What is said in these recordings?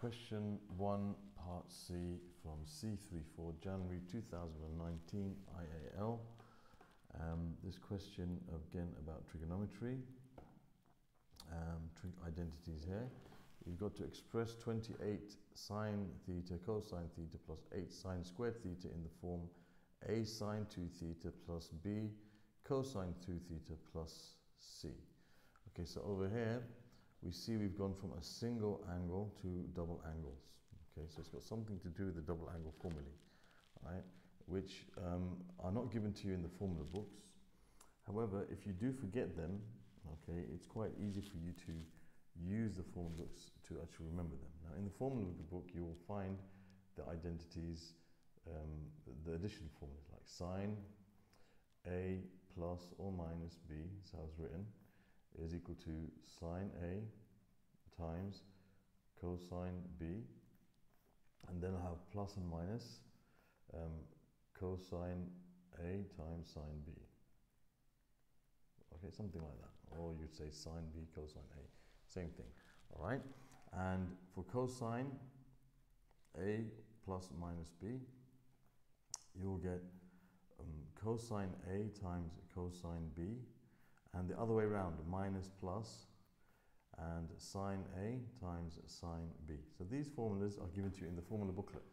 Question 1, Part C from C34, January 2019, IAL. This question, again, about trigonometry. Identities here. You've got to express 28 sine theta cosine theta plus 8 sine squared theta in the form a sine 2 theta plus b cosine 2 theta plus c. Okay, so over here we see we've gone from a single angle to double angles. Okay, so it's got something to do with the double angle formulae, right? Which are not given to you in the formula books. However, if you do forget them, okay, it's quite easy for you to use the formula books to actually remember them. Now, in the formula book, you will find the identities, the addition formulas like sine a plus or minus b, that's how it's written, is equal to sine a times cosine b, and then I have plus and minus cosine a times sine b. Okay, something like that, or you'd say sine b cosine a, same thing. All right, and for cosine a plus minus b, you'll get cosine a times cosine b, and the other way around, minus plus, and sine a times sine b. So these formulas are given to you in the formula booklet.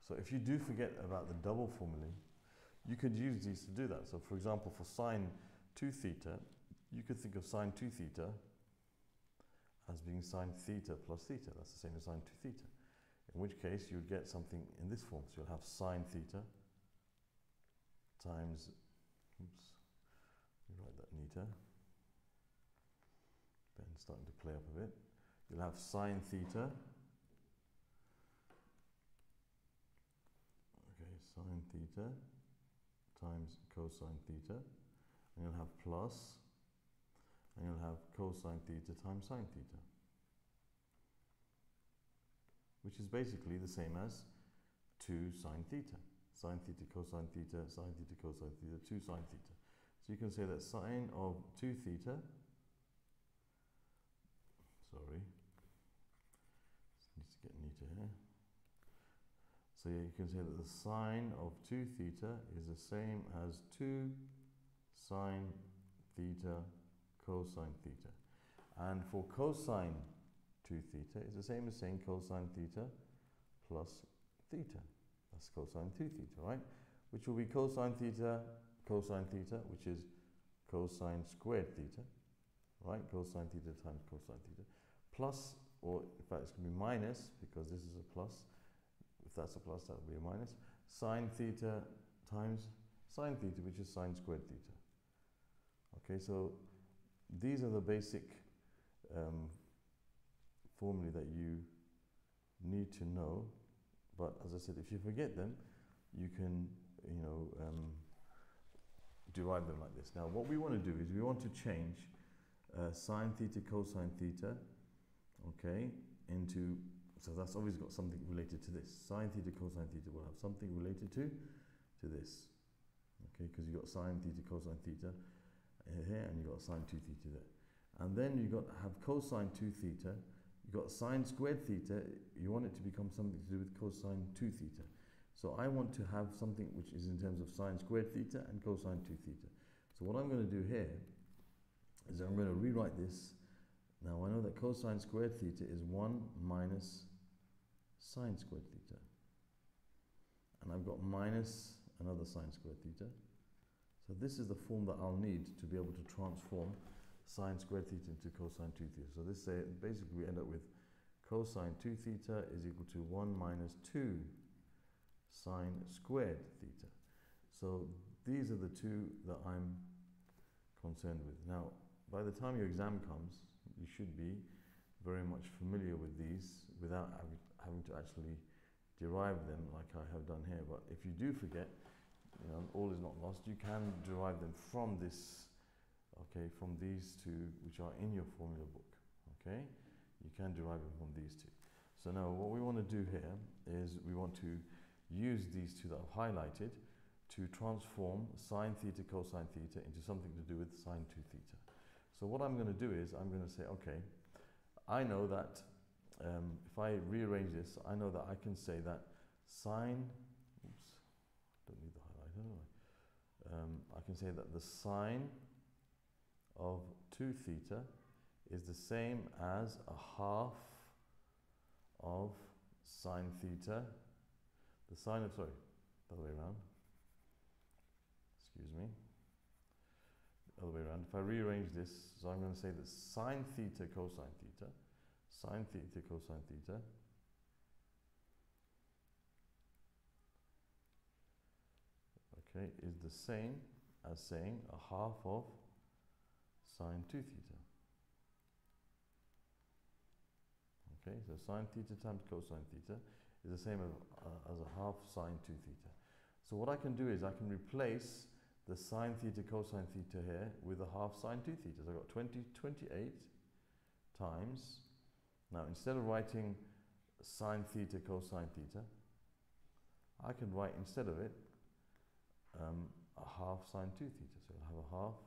So if you do forget about the double formulae, you could use these to do that. So for example, for sine 2 theta, you could think of sine 2 theta as being sine theta plus theta. That's the same as sine 2 theta. In which case, you'd get something in this form. So you'll have sine theta times, oops, let me write that neater. Ben's starting to play up a bit. You'll have sine theta, okay, sine theta times cosine theta, and you'll have plus, and you'll have cosine theta times sine theta, which is basically the same as 2 sine theta. Sine theta, cosine theta, sine theta, cosine theta, 2 sine theta. So you can say that sine of 2 theta, sorry, just need to get neater here. So you can say that the sine of 2 theta is the same as 2 sine theta cosine theta. And for cosine 2 theta, it's the same as saying cosine theta plus theta. That's cosine 2 theta, right? Which will be cosine theta, which is cosine squared theta, right? Cosine theta times cosine theta. Plus, or in fact it's going to be minus, because this is a plus. If that's a plus, that would be a minus. Sine theta times sine theta, which is sine squared theta. Okay, so these are the basic formulae that you need to know. But as I said, if you forget them, you can, derive them like this. Now, what we want to do is we want to change sine theta, cosine theta, okay, into, so that's always got something related to this. Sine theta, cosine theta will have something related to this, okay, because you've got sine theta, cosine theta here, and you've got sine 2 theta there. And then you've got to have cosine 2 theta, you've got sine squared theta, you want it to become something to do with cosine 2 theta. So I want to have something which is in terms of sine squared theta and cosine 2 theta. So what I'm going to do here is I'm going to rewrite this. Now I know that cosine squared theta is 1 minus sine squared theta. And I've got minus another sine squared theta. So this is the form that I'll need to be able to transform sine squared theta into cosine 2 theta. So this basically we end up with cosine 2 theta is equal to 1 minus 2 sine squared theta. So these are the two that I'm concerned with. Now, by the time your exam comes, you should be very much familiar with these without having to actually derive them like I have done here. But if you do forget, all is not lost. You can derive them from this, okay, from these two which are in your formula book, okay? You can derive them from these two. So now what we want to do here is we want to use these two that I've highlighted to transform sine theta, cosine theta into something to do with sine 2 theta. So what I'm going to do is I'm going to say, okay, I know that if I rearrange this, I know that I can say that sine, oops, don't need the highlighter, I can say that the sine of 2 theta is the same as a half of sine theta, the sine of, sorry, the other way around, excuse me, the other way around. If I rearrange this, so I'm going to say that sine theta cosine theta, sine theta cosine theta is the same as saying a half of sine 2 theta. Okay, so sine theta times cosine theta is the same as a half sine 2 theta. So what I can do is I can replace the sine theta cosine theta here with a half sine 2 theta. So I've got 28 times. Now instead of writing sine theta cosine theta, I can write instead of it a half sine 2 theta. So I'll have a half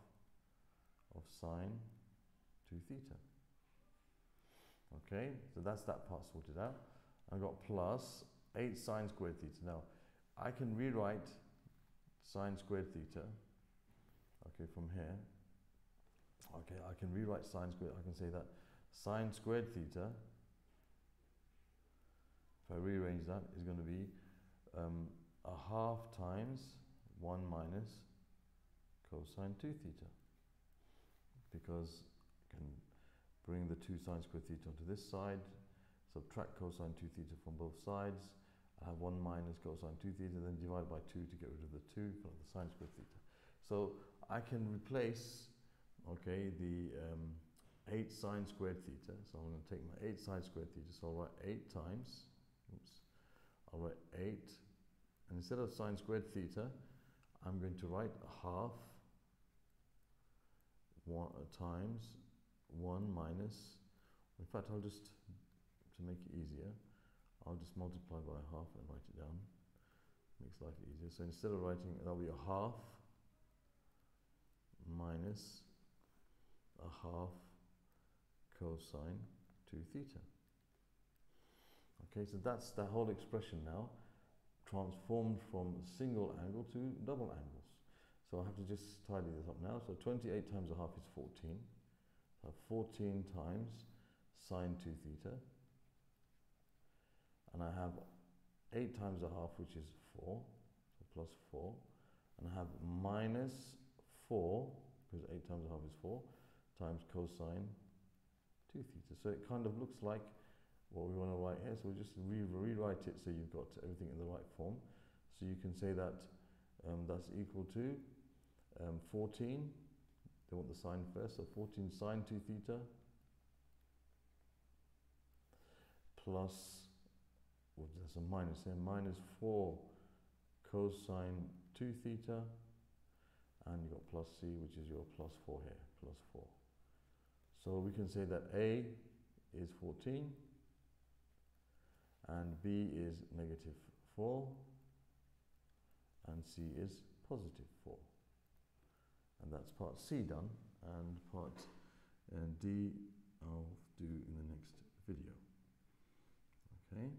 of sine 2 theta. Okay, so that's that part sorted out. I've got plus 8 sine squared theta. Now, I can rewrite sine squared theta, okay, from here. Okay, I can rewrite sine squared. I can say that sine squared theta, if I rearrange that, is going to be a half times 1 minus cosine 2 theta, because I can bring the 2 sine squared theta onto this side, subtract cosine 2 theta from both sides, I have 1 minus cosine 2 theta, then divide by 2 to get rid of the 2, put up the sine squared theta. So I can replace, okay, the 8 sine squared theta, so I'm going to take my 8 sine squared theta, so I'll write 8 times, oops, I'll write 8, and instead of sine squared theta, I'm going to write a half times 1 minus, in fact I'll just, to make it easier, I'll just multiply by half and write it down, makes life easier. So instead of writing, that'll be a half minus a half cosine 2 theta. Okay, so that's the whole expression now, transformed from single angle to double angles. So I have to just tidy this up now. So 28 times a half is 14. So I have 14 times sine 2 theta. And I have 8 times a half, which is 4. So plus 4. And I have minus 4, because 8 times a half is 4, times cosine 2 theta. So it kind of looks like what we want to write here. So we'll just rewrite it so you've got everything in the right form. So you can say that that's equal to 14, they want the sine first, so 14 sine 2 theta plus, well, there's a minus here, minus 4 cosine 2 theta, and you've got plus C, which is your plus 4 here, plus 4. So we can say that A is 14 and B is negative 4 and C is positive 4. And that's part C done, and part D I'll do in the next video. Okay.